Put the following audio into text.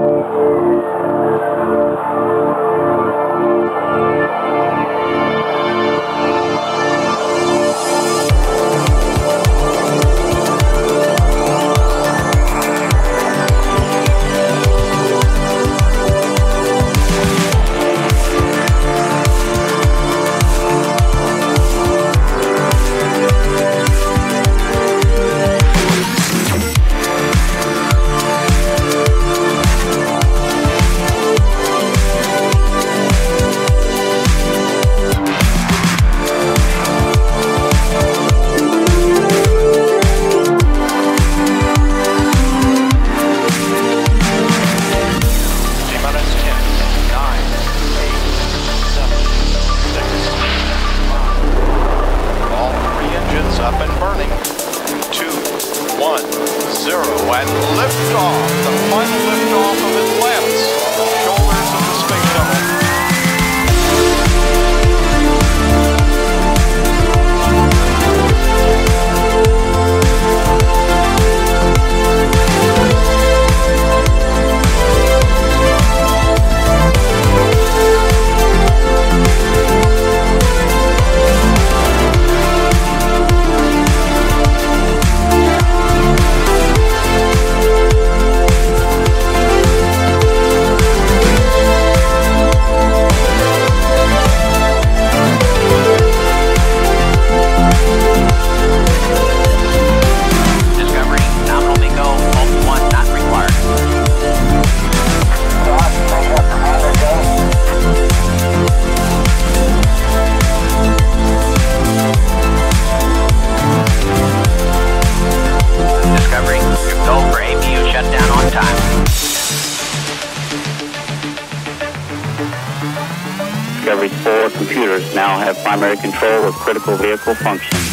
Discovery 4 computers now have primary control of critical vehicle functions.